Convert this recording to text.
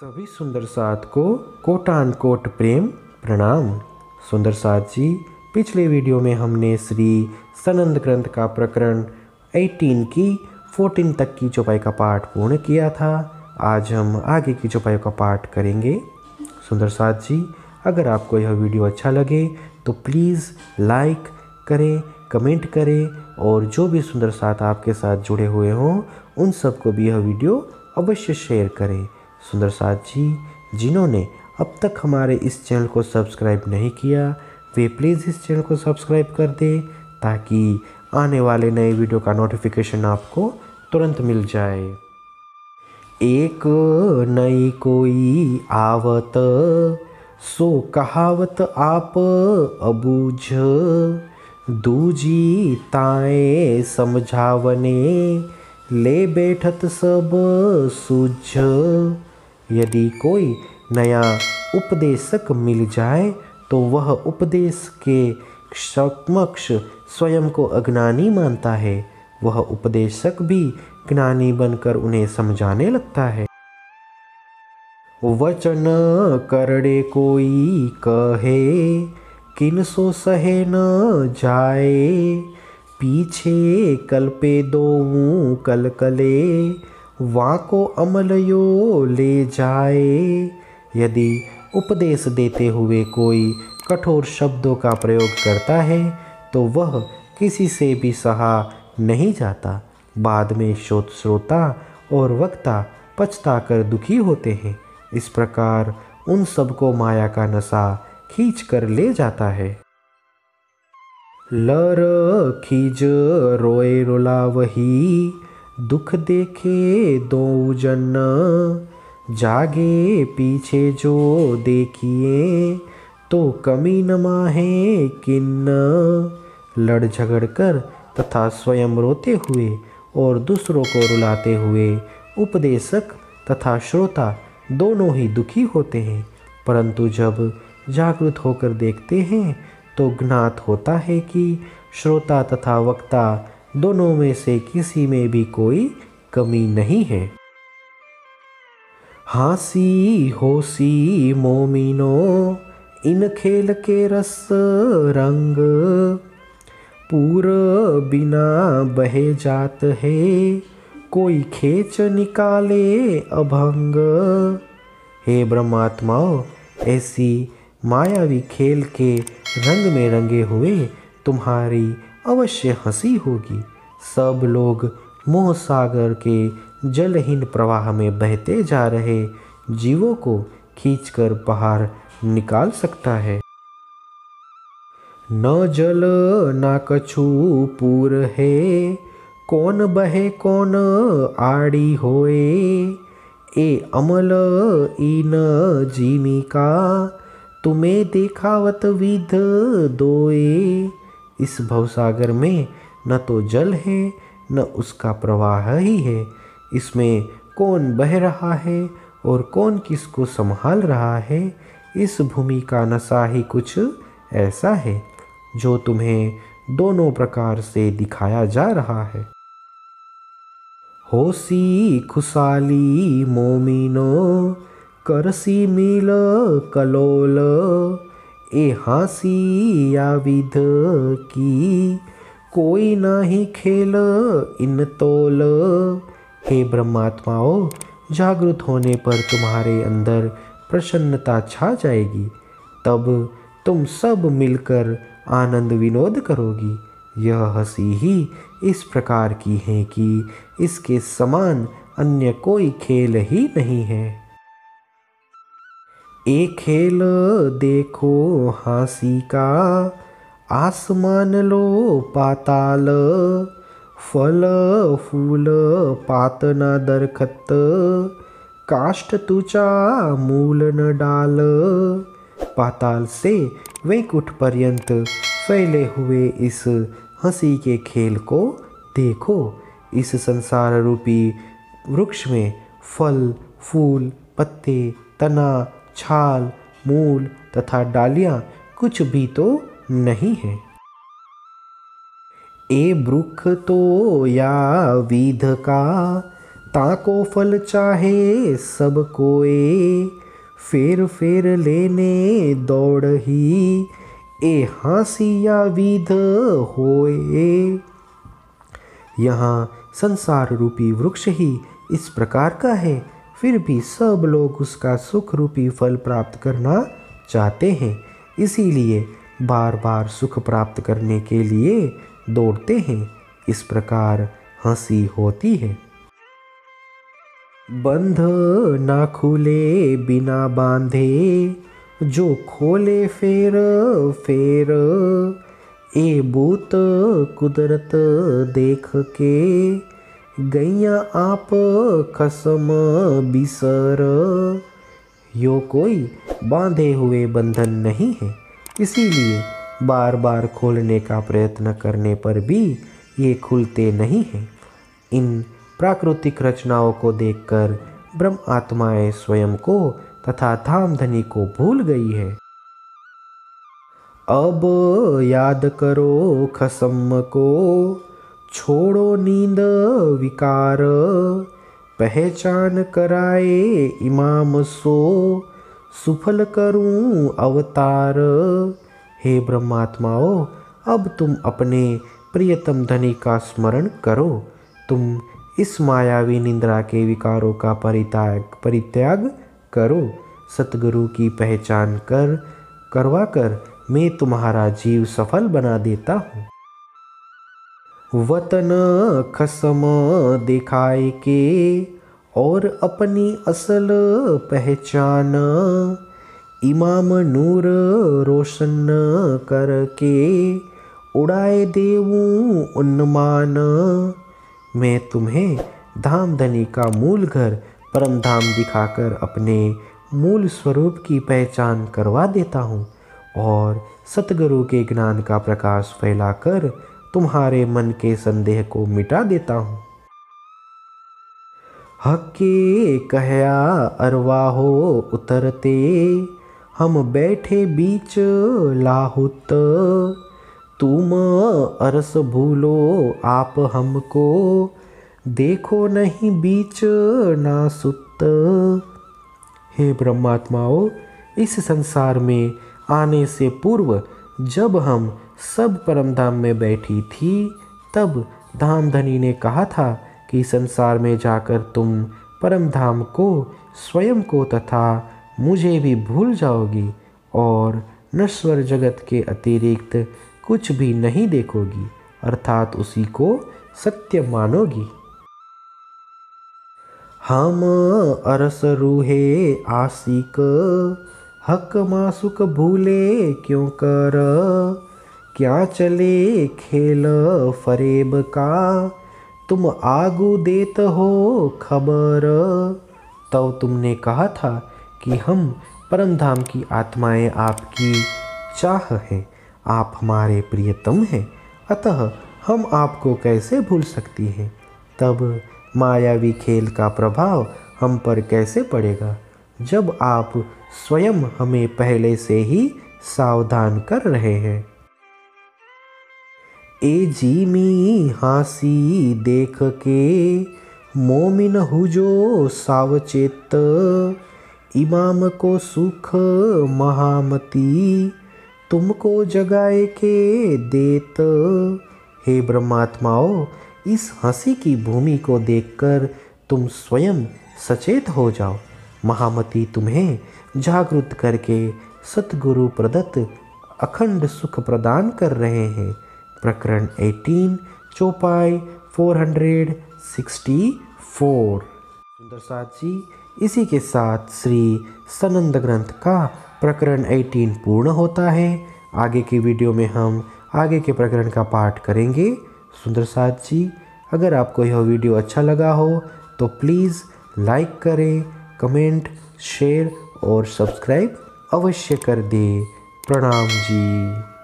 सभी सुंदरसाथ को कोटानकोट प्रेम प्रणाम। सुंदरसाथ जी, पिछले वीडियो में हमने श्री सनंद ग्रंथ का प्रकरण 18 की 14 तक की चौपाई का पाठ पूर्ण किया था। आज हम आगे की चौपाई का पाठ करेंगे। सुंदरसाथ जी, अगर आपको यह वीडियो अच्छा लगे तो प्लीज़ लाइक करें, कमेंट करें और जो भी सुंदरसाथ आपके साथ जुड़े हुए हों उन सबको भी यह वीडियो अवश्य शेयर करें। सुंदरसाथ जी, जिन्होंने अब तक हमारे इस चैनल को सब्सक्राइब नहीं किया वे प्लीज़ इस चैनल को सब्सक्राइब कर दें ताकि आने वाले नए वीडियो का नोटिफिकेशन आपको तुरंत मिल जाए। एक नई कोई आवत सो कहावत आप अबूझ, दूजी ताए समझावने ले बैठत सब सूझ। यदि कोई नया उपदेशक मिल जाए तो वह उपदेश के समक्ष स्वयं को अज्ञानी मानता है, वह उपदेशक भी ज्ञानी बनकर उन्हें समझाने लगता है। वचन करड़े कोई कहे किन सो सहे न जाए, पीछे कल्पे दोऊं कलकले वाँ को अमल यो ले जाए। यदि उपदेश देते हुए कोई कठोर शब्दों का प्रयोग करता है तो वह किसी से भी सहा नहीं जाता, बाद में श्रोता और वक्ता पछता कर दुखी होते हैं। इस प्रकार उन सबको माया का नशा खींच कर ले जाता है। लर खीज रोए रुलावही दुख देखे दो जन, जागे पीछे जो देखिए तो कमी न माहे किन्न। लड़ झगड़ कर तथा स्वयं रोते हुए और दूसरों को रुलाते हुए उपदेशक तथा श्रोता दोनों ही दुखी होते हैं, परंतु जब जागृत होकर देखते हैं तो ज्ञात होता है कि श्रोता तथा वक्ता दोनों में से किसी में भी कोई कमी नहीं है। हासी होसी मोमिनो इन खेल के रस रंग, पूर बिना बहे जात है कोई खेच निकाले अभंग। हे ब्रह्मात्माओं, ऐसी मायावी खेल के रंग में रंगे हुए तुम्हारी अवश्य हंसी होगी। सब लोग मोह सागर के जलहीन प्रवाह में बहते जा रहे जीवों को खींचकर बाहर निकाल सकता है। न जल ना कछु पूर है, कौन बहे कौन आड़ी होए। ए अमल इन जीमी का तुम्हें देखावत विध दोए। इस भवसागर में न तो जल है न उसका प्रवाह ही है, इसमें कौन बह रहा है और कौन किसको संभाल रहा है। इस भूमि का नशा ही कुछ ऐसा है जो तुम्हें दोनों प्रकार से दिखाया जा रहा है। होसी खुशाली मोमिनो करसी मिल कलोल, ए हासी या विध की कोई नहीं खेल इन तोल। हे ब्रह्मात्माओं, जागृत होने पर तुम्हारे अंदर प्रसन्नता छा जाएगी, तब तुम सब मिलकर आनंद विनोद करोगी। यह हंसी ही इस प्रकार की है कि इसके समान अन्य कोई खेल ही नहीं है। ए खेल देखो हंसी का आसमान लो पाताल, फल फूल पात ना दरखत काष्ट तुचा मूल न डाल। पाताल से वैकुंठ पर्यंत फैले हुए इस हंसी के खेल को देखो। इस संसार रूपी वृक्ष में फल फूल पत्ते तना छाल मूल तथा डालियाँ कुछ भी तो नहीं है। ए ब्रुख तो या विध का ताको फल चाहे सब कोए, फेर फेर लेने दौड़ ही, ए हासिया विध होए। यहाँ संसार रूपी वृक्ष ही इस प्रकार का है, फिर भी सब लोग उसका सुख रूपी फल प्राप्त करना चाहते हैं, इसीलिए बार बार सुख प्राप्त करने के लिए दौड़ते हैं। इस प्रकार हंसी होती है। बंध ना खुले बिना बांधे, जो खोले फेर फेर, ए बूत कुदरत देख के, गैया आप कसम बिसर। यो कोई बांधे हुए बंधन नहीं है, इसीलिए बार बार खोलने का प्रयत्न करने पर भी ये खुलते नहीं हैं। इन प्राकृतिक रचनाओं को देखकर ब्रह्म आत्माएं स्वयं को तथा धामधनी को भूल गई है। अब याद करो खसम को, छोड़ो नींद विकार, पहचान कराए इमाम सो, सुफल करूं अवतार। हे ब्रह्मात्माओं, अब तुम अपने प्रियतम धनी का स्मरण करो। तुम इस मायावी निंद्रा के विकारों का परित्याग करो। सतगुरु की पहचान करवाकर मैं तुम्हारा जीव सफल बना देता हूँ। वतन खसम दिखाए के, और अपनी असल पहचान, इमाम नूर रोशन करके, उड़ाए देवूं उन्मान। मैं तुम्हें धामधनी का मूल घर परम धाम दिखाकर अपने मूल स्वरूप की पहचान करवा देता हूँ, और सतगुरु के ज्ञान का प्रकाश फैलाकर तुम्हारे मन के संदेह को मिटा देता हूँ। हके कहया अरवाहो उतरते, हम बैठे बीच लाहुत, तुम अरस भूलो आप हमको, देखो नहीं बीच ना सुत। हे ब्रह्मात्माओं, इस संसार में आने से पूर्व जब हम सब परमधाम में बैठी थी, तब धामधनी ने कहा था कि संसार में जाकर तुम परमधाम को, स्वयं को तथा मुझे भी भूल जाओगी और नश्वर जगत के अतिरिक्त कुछ भी नहीं देखोगी, अर्थात उसी को सत्य मानोगी। हम अरस रूहे आसिक, हक मासुक भूले क्यों कर, क्या चले खेल फरेब का, तुम आगू देत हो खबर। तब तुमने कहा था कि हम परमधाम की आत्माएं आपकी चाह हैं, आप हमारे प्रियतम हैं, अतः हम आपको कैसे भूल सकती हैं। तब मायावी खेल का प्रभाव हम पर कैसे पड़ेगा, जब आप स्वयं हमें पहले से ही सावधान कर रहे हैं। ए जी मी हासी देख के, मोमिन हुजो सावचेत, इमाम को सुख महामती, तुमको जगाए के देत। हे ब्रह्मात्माओं, इस हंसी की भूमि को देखकर तुम स्वयं सचेत हो जाओ। महामती तुम्हें जागृत करके सतगुरु प्रदत्त अखंड सुख प्रदान कर रहे हैं। प्रकरण 18 चौपाई 464। सुंदरसाथ जी, इसी के साथ श्री सनंद ग्रंथ का प्रकरण 18 पूर्ण होता है। आगे की वीडियो में हम आगे के प्रकरण का पाठ करेंगे। सुंदरसाथ जी, अगर आपको यह वीडियो अच्छा लगा हो तो प्लीज़ लाइक करें, कमेंट, शेयर और सब्सक्राइब अवश्य कर दें। प्रणाम जी।